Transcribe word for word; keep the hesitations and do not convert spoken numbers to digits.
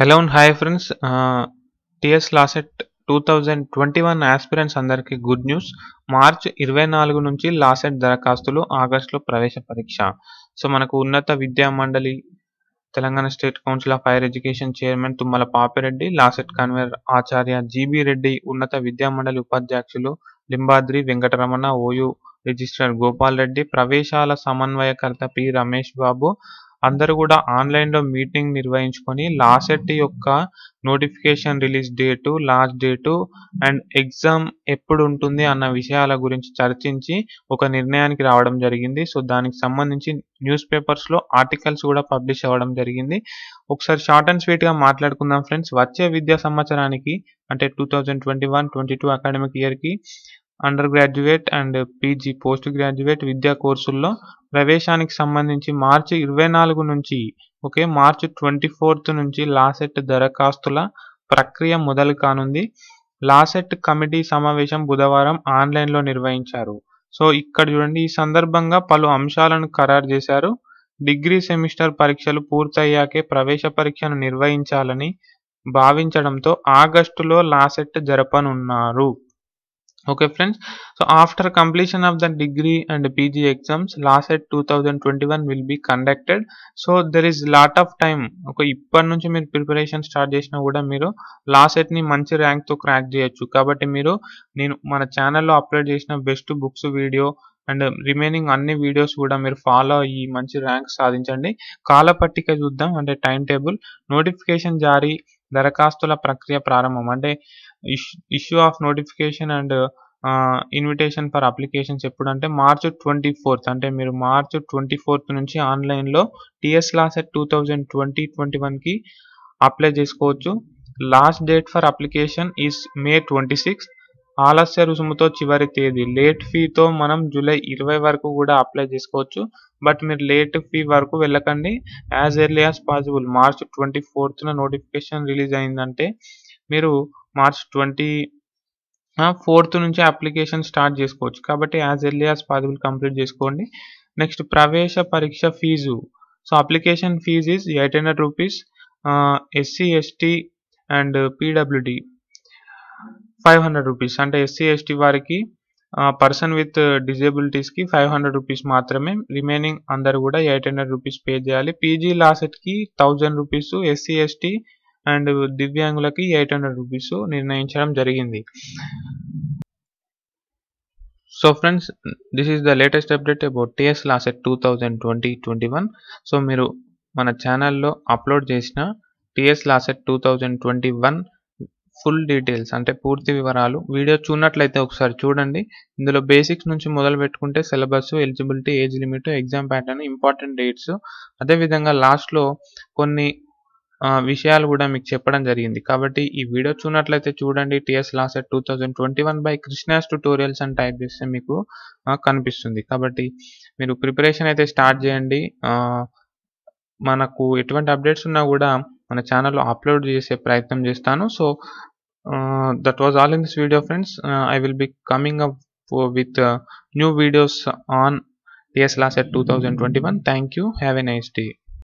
Hello and hi friends TS LAWCET two thousand twenty one aspirants అందరికీ good news March ఇరవై నాలుగు నుంచి LAWCET దరఖాస్తులు ఆగస్టులో ప్రవేశ పరీక్ష సో మనకు ఉన్నత విద్యా మండలి Telangana state council of higher education chairman Tummala Papa Reddy LAWCET convener Acharya GB Reddy ఉన్నత విద్యా మండలి ఉపాధ్యక్షులు లింబాద్రి వెంకట రమణ ఓయూ రిజిస్ట్రార్ గోపాల్ రెడ్డి ప్రవేశాల సమన్వయకర్త పి రమేష్ బాబు అందరూ కూడా ఆన్లైన్లో మీటింగ్ నిర్వహించుకొని లాసెట్ యొక్క notification release date last date and exam ఎప్పుడు ఉంటుంది అన్న విషయాల గురించి చర్చించి ఒక నిర్ణయానికి రావడం జరిగింది. సో దానికి సంబంధించి న్యూస్ పేపర్స్లో ఆర్టికల్స్ కూడా పబ్లిష్ అవ్వడం జరిగింది. ఒకసారి షార్ట్ అండ్ స్వీట్గా మాట్లాడుకుందాం ఫ్రెండ్స్. వచ్చే విద్యా సంవత్సరానికి అంటే two thousand twenty one twenty two academic ఇయర్కి under graduate and PG post graduate విద్యా కోర్సుల్లో ప్రవేశానికి సంబంధించి మార్చి ఇరవై నాలుగు నుంచి ఓకే మార్చి ట్వంటీ ఫోర్త్ నుంచి లాసెట్ దరఖాస్తుల ప్రక్రియ మొదలు కానుంది. లాసెట్ కమిటీ సమావేశం బుధవారం ఆన్లైన్లో నిర్వహించారు. సో ఇక్కడ చూడండి, ఈ సందర్భంగా పలు అంశాలను ఖరారు చేశారు. డిగ్రీ సెమిస్టర్ పరీక్షలు పూర్తయ్యాకే ప్రవేశ పరీక్షను నిర్వహించాలని భావించడంతో ఆగస్టులో లాసెట్ జరపనున్నారు. Okay friends, so after completion of the degree and PG exams LAWCET two thousand twenty one will be conducted. So there is lot of time. ఒక ఇప్పటి నుంచి మీరు ప్రిపరేషన్ స్టార్ట్ చేసినా కూడా మీరు లాసెట్ని మంచి ర్యాంక్తో క్రాక్ చేయొచ్చు. కాబట్టి మీరు నేను మన ఛానల్లో అప్లోడ్ చేసిన best books video and remaining అన్ని వీడియోస్ కూడా మీరు ఫాలో అయ్యి మంచి ర్యాంక్ సాధించండి. కాల పట్టిక చూద్దాం. అంటే టైం టేబుల్ నోటిఫికేషన్ జారీ దరఖాస్తుల ప్రక్రియ ప్రారంభం అంటే issue of notification and invitation for applications ఎప్పుడు అంటే మార్చ్ ట్వంటీ ఫోర్త్, అంటే మీరు మార్చ్ ట్వంటీ ఫోర్త్ నుంచి ఆన్లైన్లో TS LAWCET two thousand twenty twenty వన్కి అప్లై చేసుకోవచ్చు. Last date for application is May twenty sixth. ఆలస్య రుసుముతో చివరి తేదీ లేట్ ఫీతో మనం జూలై ఇరవై వరకు కూడా అప్లై చేసుకోవచ్చు. బట్ మీరు లేట్ ఫీ వరకు వెళ్ళకండి. As early as possible March twenty ఫోర్త్న నోటిఫికేషన్ రిలీజ్ అయిందంటే మీరు మార్చ్ ట్వంటీ ఫోర్త్ నుంచి అప్లికేషన్ స్టార్ట్ చేసుకోవచ్చు. కాబట్టి as early as possible complete చేసుకోండి. నెక్స్ట్ ప్రవేశ పరీక్ష fee. So application fee is eight hundred rupees. SC ST and PWD five hundred rupees. అంటే ఎస్సీ ఎస్టీ వారికి పర్సన్ విత్ డిజేబిలిటీస్కి ఫైవ్ హండ్రెడ్ రూపీస్ మాత్రమే. రిమైనింగ్ అందరు కూడా ఎయిట్ హండ్రెడ్ రూపీస్ పే చేయాలి. పీజీ లాసెట్కి thousand rupees, SC ST and దివ్యాంగులకి eight hundred rupees నిర్ణయించడం జరిగింది. So friends, this is the latest update about TS LAWCET two thousand twenty twenty one. సో మీరు మన ఛానల్లో అప్లోడ్ చేసిన TS LAWCET two thousand twenty one full details అంటే పూర్తి వివరాలు వీడియో చూడనట్లయితే ఒకసారి చూడండి. ఇందులో బేసిక్స్ నుంచి మొదలు పెట్టుకుంటే syllabus, eligibility, age limit, exam pattern, important dates, అదేవిధంగా లాస్ట్లో కొన్ని విషయాలు కూడా మీకు చెప్పడం జరిగింది. కాబట్టి ఈ వీడియో చూడనట్లయితే చూడండి. TS LAWCET two thousand twenty one by Krishna's tutorials అని టైప్ చేస్తే మీకు కనిపిస్తుంది. కాబట్టి మీరు ప్రిపరేషన్ అయితే స్టార్ట్ చేయండి. మనకు ఎటువంటి అప్డేట్స్ ఉన్నా కూడా మన ఛానల్లో అప్లోడ్ చేసే ప్రయత్నం చేస్తాను. So that was all in this video friends. I will be coming up with new videos on TS LAWCET two thousand twenty one. Thank you. Have a nice day.